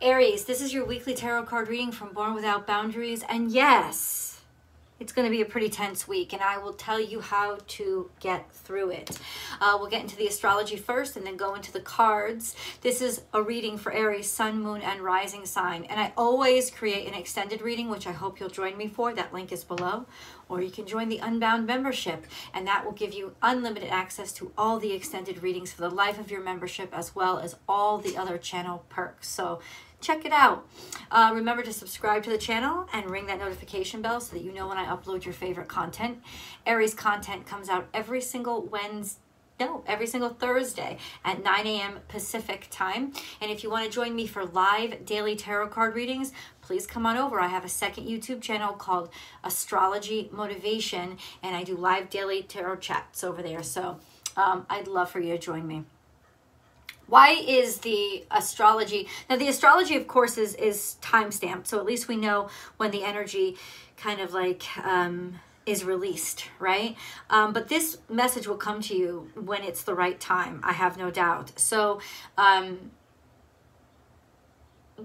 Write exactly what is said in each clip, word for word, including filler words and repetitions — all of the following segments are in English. Aries, this is your weekly tarot card reading from Born Without Boundaries. And yes, it's going to be a pretty tense week, and I will tell you how to get through it. Uh, we'll get into the astrology first and then go into the cards. This is a reading for Aries, sun, moon, and rising sign. And I always create an extended reading, which I hope you'll join me for. That link is below. Or you can join the Unbound membership, and that will give you unlimited access to all the extended readings for the life of your membership, as well as all the other channel perks. So check it out. Uh, remember to subscribe to the channel and ring that notification bell so that you know when I upload your favorite content. Aries content comes out every single Wednesday. No, every single Thursday at nine A M Pacific time. And if you want to join me for live daily tarot card readings, please come on over. I have a second YouTube channel called Astrology Motivation, and I do live daily tarot chats over there. So um, I'd love for you to join me. Why is the astrology? Now, the astrology, of course, is, is timestamped. So at least we know when the energy kind of like... Um, is released, right? Um, but this message will come to you when it's the right time, I have no doubt. So um,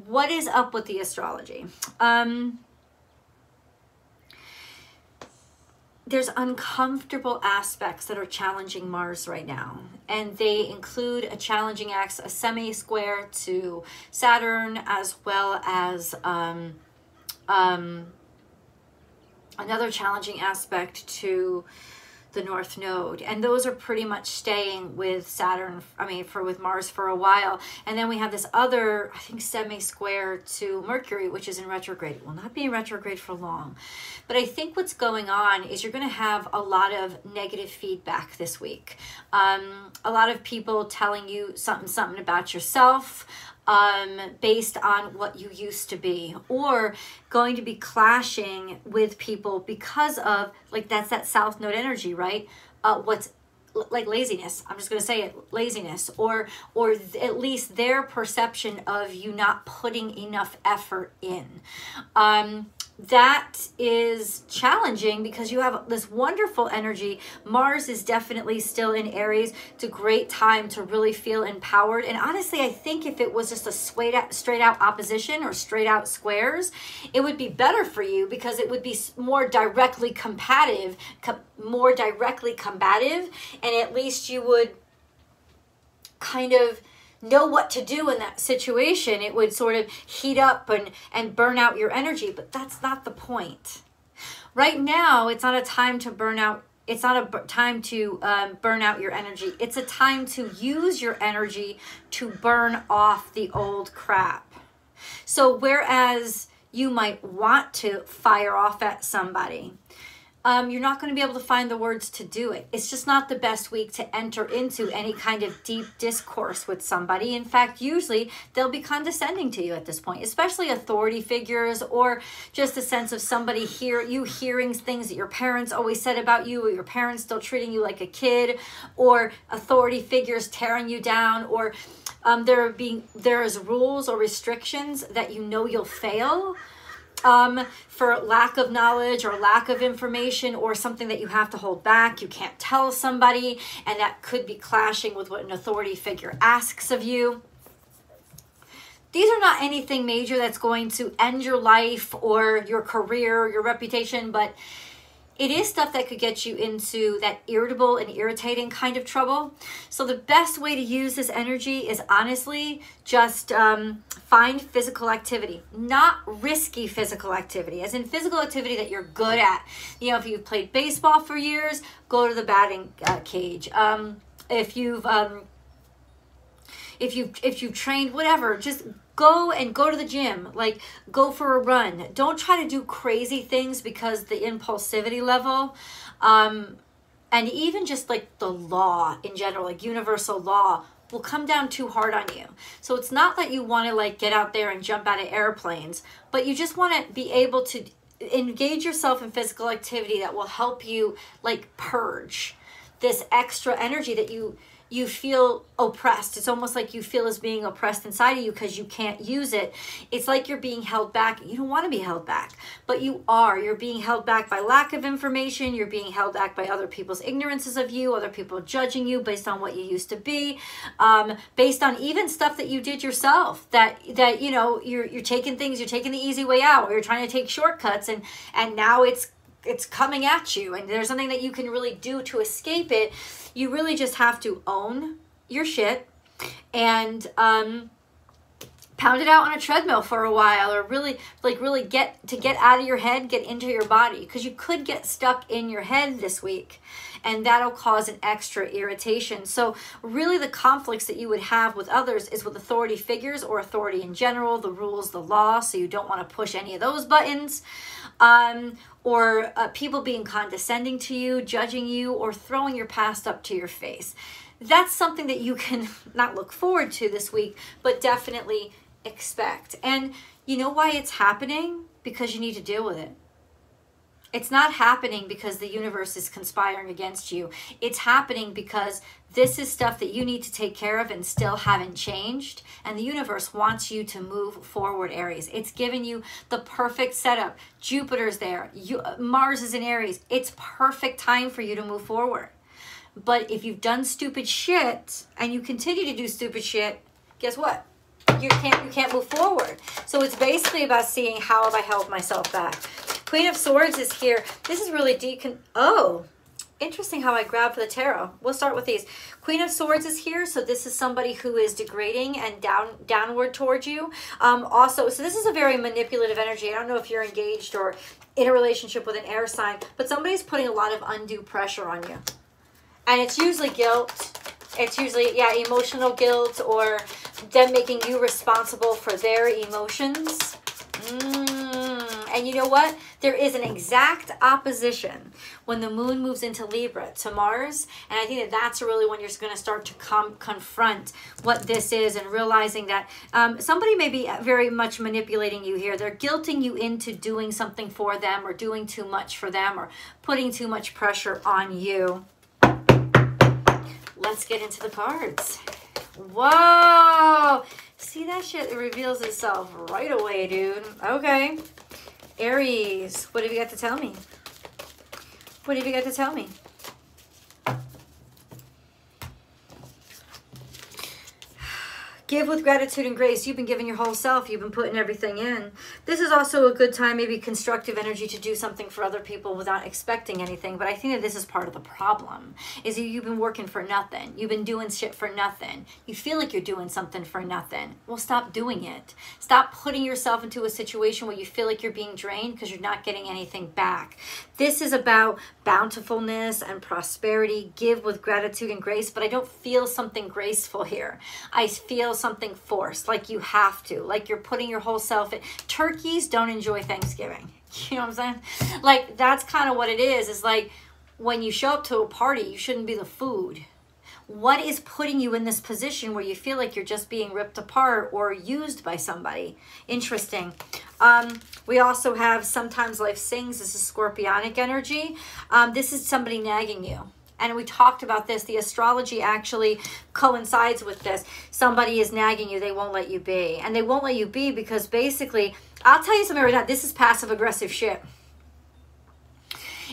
what is up with the astrology? Um, there's uncomfortable aspects that are challenging Mars right now. And they include a challenging axe, a semi-square to Saturn, as well as um, um, another challenging aspect to the North Node. And those are pretty much staying with Saturn, I mean, for with Mars for a while. And then we have this other, I think, semi-square to Mercury, which is in retrograde. It will not be in retrograde for long. But I think what's going on is you're going to have a lot of negative feedback this week. Um, a lot of people telling you something, something about yourself, um based on what you used to be, or going to be clashing with people because of, like, that's that South Node energy, right? Uh what's like laziness, I'm just going to say it, laziness, or or at least their perception of you not putting enough effort in. um That is challenging because you have this wonderful energy. Mars is definitely still in Aries. It's a great time to really feel empowered. And honestly, I think if it was just a straight out, straight out opposition or straight out squares, it would be better for you because it would be more directly combative, com more directly combative. And at least you would kind of know what to do in that situation. It would sort of heat up and, and burn out your energy, but that's not the point. Right now, it's not a time to burn out. It's not a time to um, burn out your energy. It's a time to use your energy to burn off the old crap. So whereas you might want to fire off at somebody, Um, you're not going to be able to find the words to do it. It's just not the best week to enter into any kind of deep discourse with somebody. In fact, usually they'll be condescending to you at this point, especially authority figures, or just a sense of somebody hear you hearing things that your parents always said about you, or your parents still treating you like a kid, or authority figures tearing you down, or um, there being there is rules or restrictions that you know you'll fail. Um, for lack of knowledge or lack of information, or something that you have to hold back, you can't tell somebody, and that could be clashing with what an authority figure asks of you. These are not anything major that's going to end your life or your career or your reputation, but it is stuff that could get you into that irritable and irritating kind of trouble. So the best way to use this energy is honestly just um, find physical activity, not risky physical activity, as in physical activity that you're good at. You know, if you've played baseball for years, go to the batting uh, cage. Um, if you've um, if you if you've trained, whatever, just go and go to the gym, like go for a run. Don't try to do crazy things because the impulsivity level, um, and even just like the law in general, like universal law, will come down too hard on you. So it's not that you want to like get out there and jump out of airplanes, but you just want to be able to engage yourself in physical activity that will help you like purge this extra energy that you you feel oppressed. It's almost like you feel as being oppressed inside of you because you can't use it. It's like you're being held back. You don't want to be held back, but you are. You're being held back by lack of information. You're being held back by other people's ignorances of you, other people judging you based on what you used to be, um, based on even stuff that you did yourself, that, that you know, you're, you're taking things, you're taking the easy way out, or you're trying to take shortcuts, and, and now it's it's coming at you and there's nothing that you can really do to escape it. You really just have to own your shit and um, pound it out on a treadmill for a while, or really like really get to get out of your head, get into your body, because you could get stuck in your head this week and that'll cause an extra irritation. So really the conflicts that you would have with others is with authority figures or authority in general, the rules, the law. So you don't want to push any of those buttons. Um, or uh, people being condescending to you, judging you, or throwing your past up to your face. That's something that you can not look forward to this week, but definitely expect. And you know why it's happening? Because you need to deal with it. It's not happening because the universe is conspiring against you. It's happening because this is stuff that you need to take care of and still haven't changed. And the universe wants you to move forward, Aries. It's given you the perfect setup. Jupiter's there. You, Mars is in Aries. It's perfect time for you to move forward. But if you've done stupid shit and you continue to do stupid shit, guess what? You can't, you can't move forward. So it's basically about seeing how have I held myself back. Queen of Swords is here. This is really decon... Oh, interesting how I grabbed for the tarot. We'll start with these. Queen of Swords is here. So this is somebody who is degrading and down downward towards you. Um, also, so this is a very manipulative energy. I don't know if you're engaged or in a relationship with an air sign, but somebody's putting a lot of undue pressure on you. And it's usually guilt. It's usually, yeah, emotional guilt or them making you responsible for their emotions. Mm. And you know what? There is an exact opposition when the moon moves into Libra to Mars. And I think that that's really when you're going to start to come confront what this is and realizing that um, somebody may be very much manipulating you here. They're guilting you into doing something for them or doing too much for them or putting too much pressure on you. Let's get into the cards. Whoa! See that shit? It reveals itself right away, dude. Okay. Aries, what have you got to tell me? What have you got to tell me? Give with gratitude and grace. You've been giving your whole self. You've been putting everything in. This is also a good time, maybe constructive energy to do something for other people without expecting anything. But I think that this is part of the problem, is that you've been working for nothing. You've been doing shit for nothing. You feel like you're doing something for nothing. Well, stop doing it. Stop putting yourself into a situation where you feel like you're being drained because you're not getting anything back. This is about bountifulness and prosperity. Give with gratitude and grace, but I don't feel something graceful here. I feel something forced, like you have to, like you're putting your whole self in. Turkeys don't enjoy Thanksgiving. You know what I'm saying? Like, that's kind of what it is. It's like when you show up to a party, you shouldn't be the food. What is putting you in this position where you feel like you're just being ripped apart or used by somebody? Interesting. Um, we also have sometimes life sings. This is scorpionic energy. Um, this is somebody nagging you. And we talked about this. The astrology actually coincides with this. Somebody is nagging you. They won't let you be. And they won't let you be because basically, I'll tell you something right now. This is passive aggressive shit.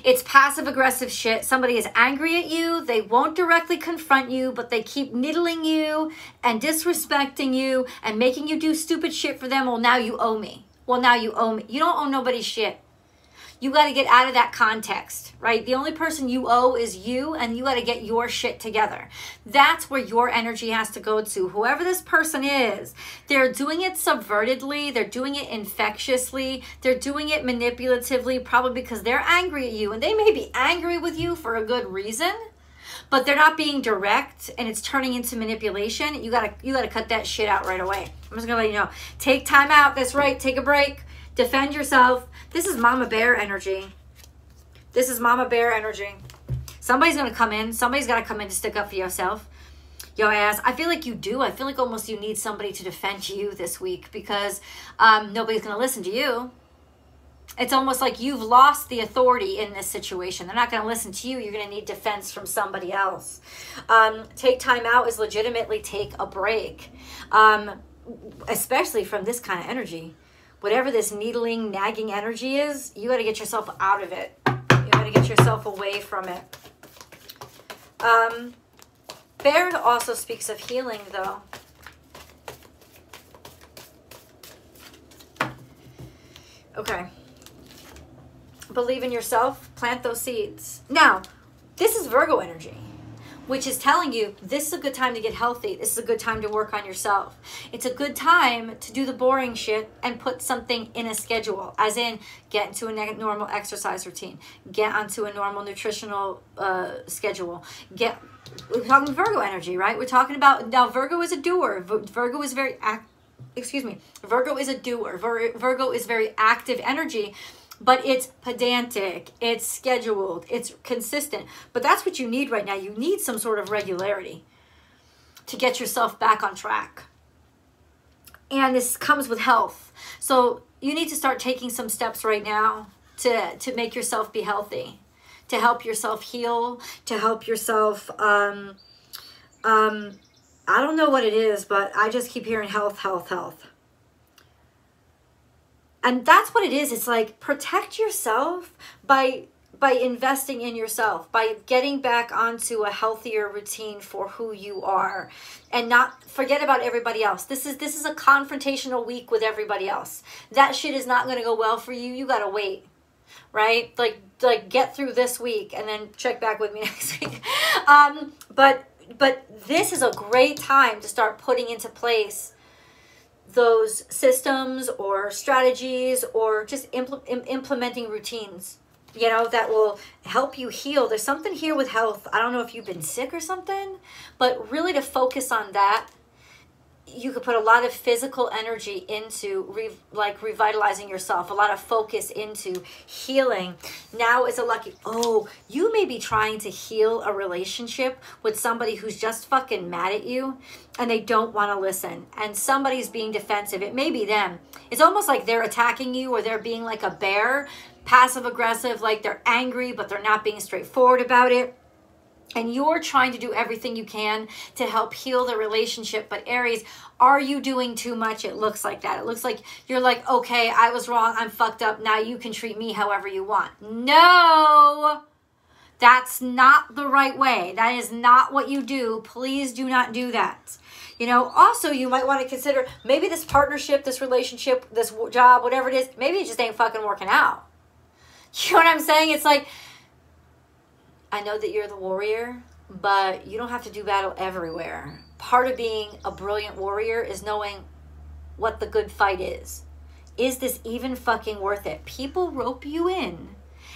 It's passive aggressive shit. Somebody is angry at you. They won't directly confront you, but they keep niddling you and disrespecting you and making you do stupid shit for them. Well, now you owe me. Well, now you owe me. You don't owe nobody's shit. You got to get out of that context, right? The only person you owe is you, and you got to get your shit together. That's where your energy has to go to. Whoever this person is, they're doing it subvertedly. They're doing it infectiously. They're doing it manipulatively, probably because they're angry at you, and they may be angry with you for a good reason, but they're not being direct, and it's turning into manipulation. You got to you got to cut that shit out right away. I'm just going to let you know. Take time out. That's right. Take a break. Defend yourself. This is Mama Bear energy. This is Mama Bear energy. Somebody's going to come in. Somebody's got to come in to stick up for yourself. Yo, ass. I feel like you do. I feel like almost you need somebody to defend you this week because um, nobody's going to listen to you. it's almost like you've lost the authority in this situation. They're not going to listen to you. You're going to need defense from somebody else. Um, take time out is legitimately take a break, um, especially from this kind of energy. Whatever this needling, nagging energy is, you got to get yourself out of it. You got to get yourself away from it. Um, Bear also speaks of healing, though. Okay. Believe in yourself, plant those seeds. Now, this is Virgo energy, which is telling you this is a good time to get healthy. This is a good time to work on yourself. It's a good time to do the boring shit and put something in a schedule, as in get into a normal exercise routine, get onto a normal nutritional uh, schedule, get, we're talking Virgo energy, right? We're talking about, now Virgo is a doer. Virgo is very, act, excuse me, Virgo is a doer. Vir, Virgo is very active energy. But it's pedantic, it's scheduled, it's consistent. But that's what you need right now. You need some sort of regularity to get yourself back on track. And this comes with health. So you need to start taking some steps right now to, to make yourself be healthy, to help yourself heal, to help yourself, um, um, I don't know what it is, but I just keep hearing health, health, health. And that's what it is. It's like protect yourself by by investing in yourself, by getting back onto a healthier routine for who you are, and not forget about everybody else. This is this is a confrontational week with everybody else. That shit is not going to go well for you. You got to wait, right? Like like get through this week and then check back with me next week. Um, but but this is a great time to start putting into place those systems or strategies, or just impl im implementing routines, you know, that will help you heal. There's something here with health. I don't know if you've been sick or something, but really to focus on that. You could put a lot of physical energy into re like revitalizing yourself, a lot of focus into healing. Now is a lucky, oh, you may be trying to heal a relationship with somebody who's just fucking mad at you and they don't want to listen. And somebody's being defensive. It may be them. It's almost like they're attacking you, or they're being like a bear, passive aggressive, like they're angry, but they're not being straightforward about it. And you're trying to do everything you can to help heal the relationship. But Aries, are you doing too much? It looks like that. It looks like you're like, okay, I was wrong. I'm fucked up. Now you can treat me however you want. No, that's not the right way. That is not what you do. Please do not do that. You know, also you might want to consider maybe this partnership, this relationship, this job, whatever it is, maybe it just ain't fucking working out. You know what I'm saying? It's like, I know that you're the warrior, but you don't have to do battle everywhere. Part of being a brilliant warrior is knowing what the good fight is. Is this even fucking worth it? People rope you in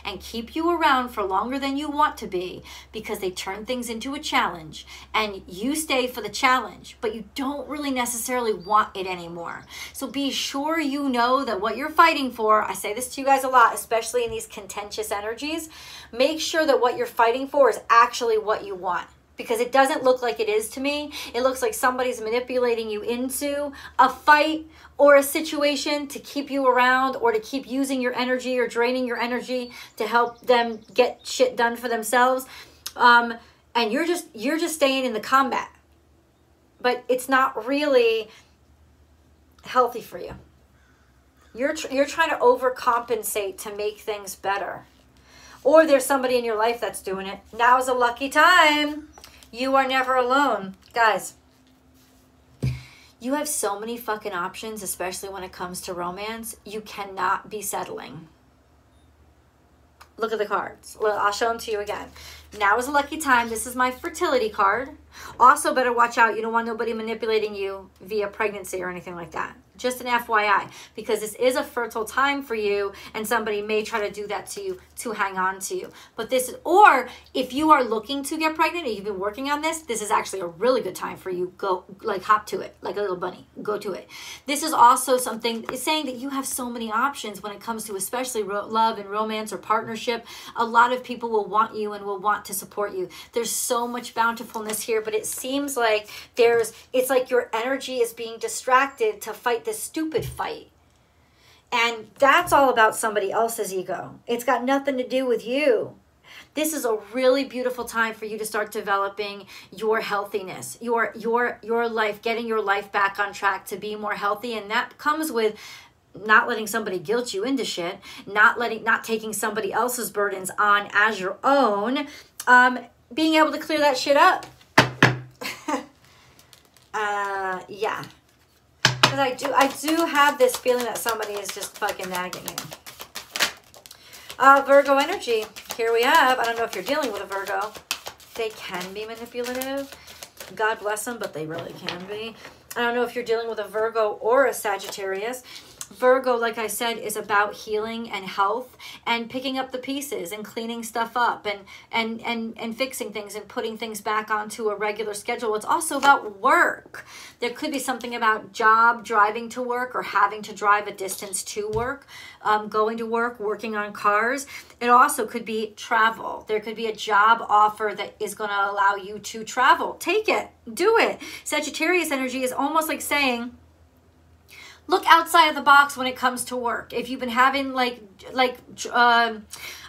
and keep you around for longer than you want to be because they turn things into a challenge, and you stay for the challenge, but you don't really necessarily want it anymore. So be sure you know that what you're fighting for, I say this to you guys a lot, especially in these contentious energies, make sure that what you're fighting for is actually what you want, because it doesn't look like it is to me. It looks like somebody's manipulating you into a fight or a situation to keep you around, or to keep using your energy or draining your energy to help them get shit done for themselves. Um, and you're just, you're just staying in the combat, but it's not really healthy for you. You're, tr you're trying to overcompensate to make things better. Or there's somebody in your life that's doing it. Now's a lucky time. You are never alone. Guys, you have so many fucking options, especially when it comes to romance. You cannot be settling. Look at the cards. Well, I'll show them to you again. Now is a lucky time. This is my fertility card. Also, better watch out. You don't want nobody manipulating you via pregnancy or anything like that. Just an F Y I, because this is a fertile time for you, and somebody may try to do that to you to hang on to you. But this is, or if you are looking to get pregnant and you've been working on this, this is actually a really good time for you. Go, like, hop to it, like a little bunny, go to it. This is also something, it's saying that you have so many options when it comes to especially love and romance or partnership. A lot of people will want you and will want to support you. There's so much bountifulness here, but it seems like there's, it's like your energy is being distracted to fight this stupid fight. And that's all about somebody else's ego. It's got nothing to do with you. This is a really beautiful time for you to start developing your healthiness, your, your, your life, getting your life back on track to be more healthy. And that comes with not letting somebody guilt you into shit, not letting, not taking somebody else's burdens on as your own, um, being able to clear that shit up. uh, yeah. Because I do, I do have this feeling that somebody is just fucking nagging you. Uh, Virgo energy. Here we have, I don't know if you're dealing with a Virgo. They can be manipulative. God bless them, but they really can be. I don't know if you're dealing with a Virgo or a Sagittarius. Virgo, like I said, is about healing and health and picking up the pieces and cleaning stuff up and, and, and, and fixing things and putting things back onto a regular schedule. It's also about work. There could be something about job, driving to work or having to drive a distance to work, um, going to work, working on cars. It also could be travel. There could be a job offer that is going to allow you to travel. Take it, do it. Sagittarius energy is almost like saying, look outside of the box when it comes to work. If you've been having like, like um,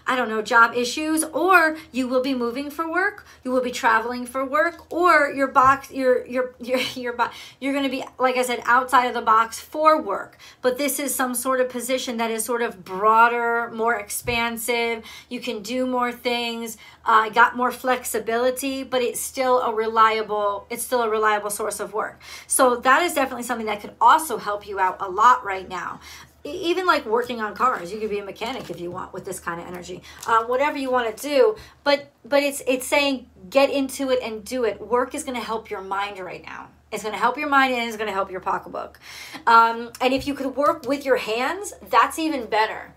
I don't know, job issues, or you will be moving for work, you will be traveling for work, or your box, your your your your box, you're going to be, like I said, outside of the box for work. But this is some sort of position that is sort of broader, more expansive. You can do more things. I uh, got more flexibility, but it's still a reliable, it's still a reliable source of work. So that is definitely something that could also help you out a lot right now. Even like working on cars, you could be a mechanic if you want with this kind of energy, um, whatever you want to do. But but it's it's saying get into it and do it. Work is going to help your mind right now. It's going to help your mind and it's going to help your pocketbook. Um, and if you could work with your hands, that's even better.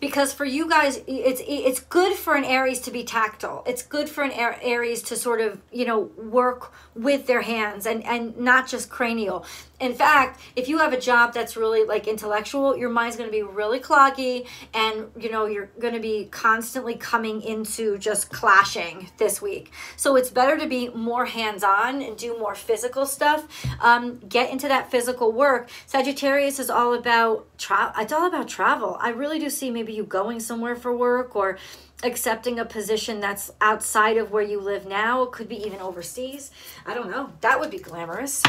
Because for you guys, it's it's good for an Aries to be tactile. It's good for an Aries to sort of, you know, work with their hands and, and not just cranial. In fact, if you have a job that's really like intellectual, your mind's going to be really cloggy and, you know, you're going to be constantly coming into just clashing this week. So it's better to be more hands-on and do more physical stuff. Um, get into that physical work. Sagittarius is all about, tra it's all about travel. I really do see maybe you going somewhere for work or accepting a position that's outside of where you live now. It could be even overseas. I don't know. That would be glamorous.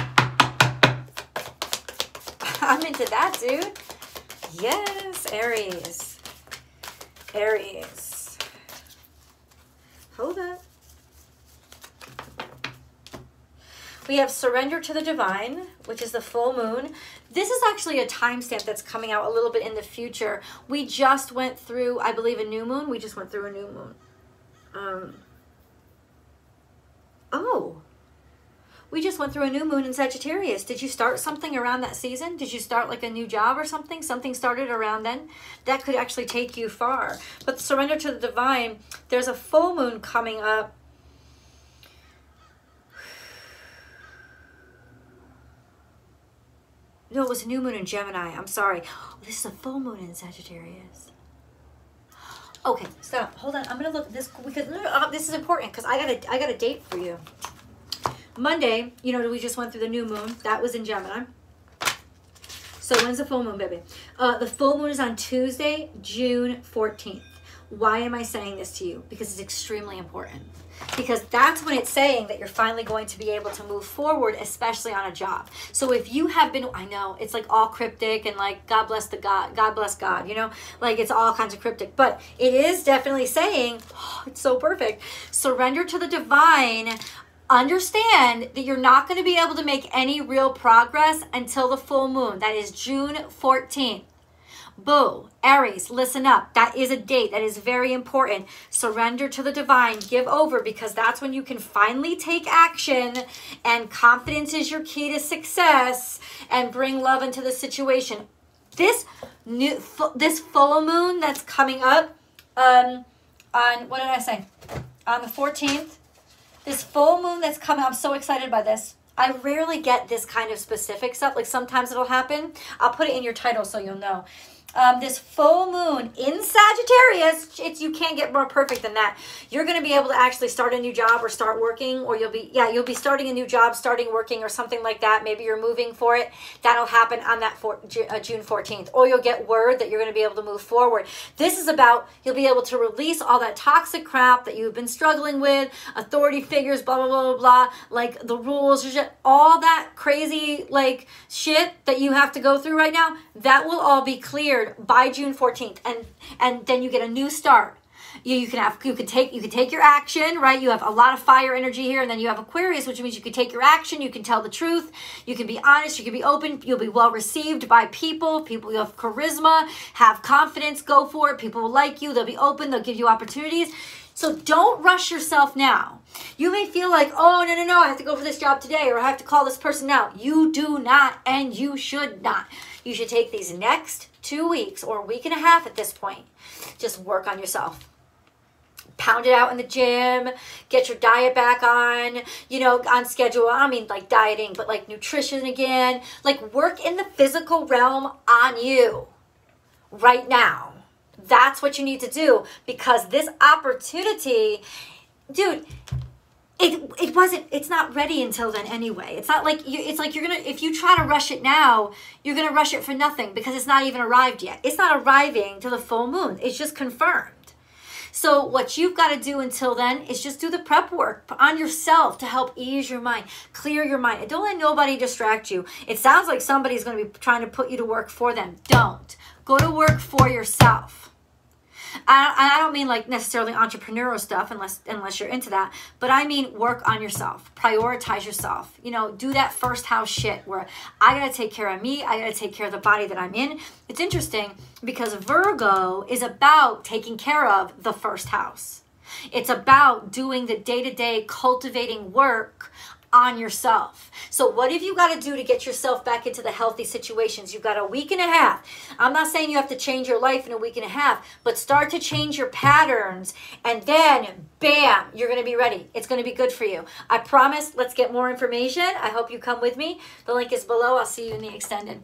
I'm into that, dude. Yes, Aries. Aries. Hold up. We have Surrender to the Divine, which is the full moon. This is actually a timestamp that's coming out a little bit in the future. We just went through, I believe, a new moon. We just went through a new moon. Um, oh, we just went through a new moon in Sagittarius. Did you start something around that season? Did you start like a new job or something? Something started around then? That could actually take you far. But Surrender to the Divine, there's a full moon coming up. No, it was a new moon in Gemini. I'm sorry. Oh, this is a full moon in Sagittarius. Okay, stop. Hold on. I'm gonna look at this because uh, this is important because I got a I got a date for you. Monday. You know, we just went through the new moon. That was in Gemini. So when's the full moon, baby? Uh, the full moon is on Tuesday, June fourteenth. Why am I saying this to you? Because it's extremely important. Because that's when it's saying that you're finally going to be able to move forward, especially on a job. So if you have been, I know it's like all cryptic and like, God bless the God, God bless God, you know, like it's all kinds of cryptic, but it is definitely saying, oh, it's so perfect. Surrender to the divine. Understand that you're not going to be able to make any real progress until the full moon. That is June fourteenth. Boo, Aries, listen up. That is a date that is very important. Surrender to the divine, give over, because that's when you can finally take action, and confidence is your key to success, and bring love into the situation. This new, this full moon that's coming up um, on, what did I say? On the fourteenth, this full moon that's coming, I'm so excited by this. I rarely get this kind of specific stuff. Like sometimes it'll happen. I'll put it in your title so you'll know. Um, this full moon in Sagittarius, it's, you can't get more perfect than that. You're going to be able to actually start a new job or start working, or you'll be, yeah, you'll be starting a new job, starting working or something like that. Maybe you're moving for it. That'll happen on that for, uh, June fourteenth, or you'll get word that you're going to be able to move forward. This is about, you'll be able to release all that toxic crap that you've been struggling with, authority figures, blah, blah, blah, blah, blah, like the rules, all that crazy, like shit that you have to go through right now. That will all be cleared by June fourteenth, and and then you get a new start. You, you can have you can take you can take your action, right? You have a lot of fire energy here, and then you have Aquarius, which means you can take your action, you can tell the truth, you can be honest, you can be open, you'll be well received by people. People you have charisma, have confidence, go for it. People will like you, they'll be open, they'll give you opportunities. So don't rush yourself now. You may feel like, oh, no, no, no, I have to go for this job today, or I have to call this person now. You do not, and you should not. You should take these next two weeks or a week and a half at this point. Just work on yourself. Pound it out in the gym, get your diet back on, you know, on schedule. I mean, like dieting, but like nutrition again. Like work in the physical realm on you right now. That's what you need to do, because this opportunity, dude, it it wasn't, it's not ready until then anyway. It's not like you, it's like you're gonna, if you try to rush it now, you're gonna rush it for nothing, because it's not even arrived yet. It's not arriving till the full moon. It's just confirmed. So what you've got to do until then is just do the prep work on yourself to help ease your mind, clear your mind. And don't let nobody distract you. It sounds like somebody's going to be trying to put you to work for them. Don't. Go to work for yourself. I don't mean like necessarily entrepreneurial stuff, unless unless you're into that, but I mean work on yourself, prioritize yourself, you know, do that first house shit where I gotta take care of me, I gotta take care of the body that I'm in. It's interesting because Virgo is about taking care of the first house. It's about doing the day-to-day cultivating work on yourself. So what have you got to do to get yourself back into the healthy situations? You've got a week and a half. I'm not saying you have to change your life in a week and a half, but start to change your patterns, and then bam, you're going to be ready. It's going to be good for you. I promise. Let's get more information. I hope you come with me. The link is below. I'll see you in the extended.